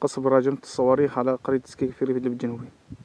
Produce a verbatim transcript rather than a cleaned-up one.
قصف براجمة الصواريخ على قرية سكيك في ريف إدلب الجنوبي.